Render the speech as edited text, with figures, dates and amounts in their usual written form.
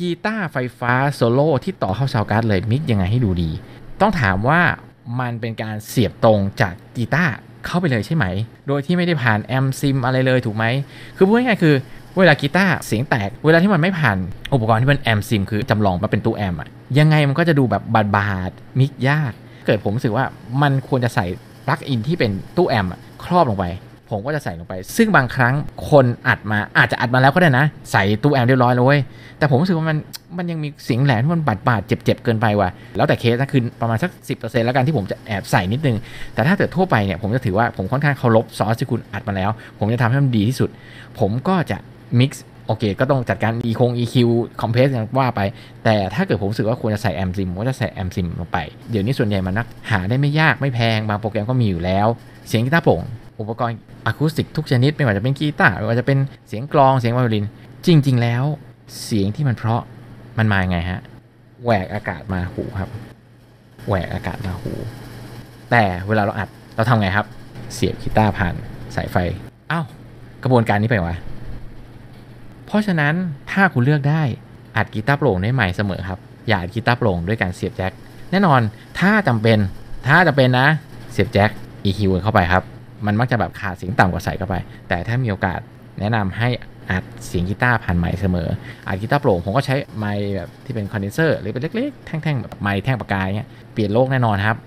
กีตาร์ไฟฟ้าโซโล่ที่ต่อเข้าซาวการ์ดเลยมิกยังไงให้ดูดีต้องถามว่ามันเป็นการเสียบตรงจากกีตาร์เข้าไปเลยใช่ไหมโดยที่ไม่ได้ผ่านแอมซิมอะไรเลยถูกไหมคือพูดง่ายๆคือเวลากีตาร์เสียงแตกเวลาที่มันไม่ผ่านอุปกรณ์ที่มันแอมซิมคือจำลองมาเป็นตู้แอมอะยังไงมันก็จะดูแบบบาดๆมิกยากเกิดผมรู้สึกว่ามันควรจะใส่ปลั๊กอินที่เป็นตู้แอมครอบลงไปผมก็จะใส่ลงไปซึ่งบางครั้งคนอัดมาอาจจะอัดมาแล้วก็ได้นะใส่ตู้แอมเรียบร้อยเลยแต่ผมรู้สึกว่ามันยังมีเสียงแหลมที่มันบาดๆเจ็บๆเกินไปว่ะแล้วแต่เคสนะคือประมาณสัก 10% แล้วกันที่ผมจะแอบใส่นิดนึงแต่ถ้าเกิดทั่วไปเนี่ยผมจะถือว่าผมค่อนข้างเคารพซอสที่คุณอัดมาแล้วผมจะทำให้มันดีที่สุดผมก็จะมิกซ์โอเคก็ต้องจัดการ EQ คอมเพรสอย่างว่าไปแต่ถ้าเกิดผมรู้สึกว่าควรจะใส่แอมซิมก็จะใส่แอมซิมลงไปเดี๋ยวนี้ส่วนใหญ่มันนักหาได้ไม่ยากไม่แพงบางโปรแกรมก็มีอยู่แล้วเสียงกีตาร์โปร่งอุปกรณ์อะคูสติกทุกชนิดไม่ว่าจะเป็นกีตาร์ไม่ว่าจะเป็นเสียงกลองเสียงไวโอลินจริงๆแล้วเสียงที่มันเพราะมันมาอย่างไงฮะแหวกอากาศมาหูครับแหวกอากาศมาหูแต่เวลาเราอัดเราทำไงครับเสียบกีตาร์ผ่านสายไฟอ้าวกระบวนการนี้ไปวะเพราะฉะนั้นถ้าคุณเลือกได้อัดกีตาร์โปร่งได้ใหม่เสมอครับอย่าอัดกีตาร์โปร่งด้วยการเสียบแจ็คแน่นอนถ้าจำเป็นนะเสียบแจ็ค EQ เข้าไปครับมันมักจะแบบขาดเสียงต่ำกว่าใส่เข้าไปแต่ถ้ามีโอกาสแนะนำให้อัดเสียงกีตาร์ผ่านไมค์เสมออัดกีตาร์โปร่งผมก็ใช้ไมค์แบบที่เป็นคอนเดนเซอร์หรือเป็นเล็กๆแท่งๆแบบไมค์แท่งปากกาเนี่ยเปลี่ยนโลกแน่นอนครับ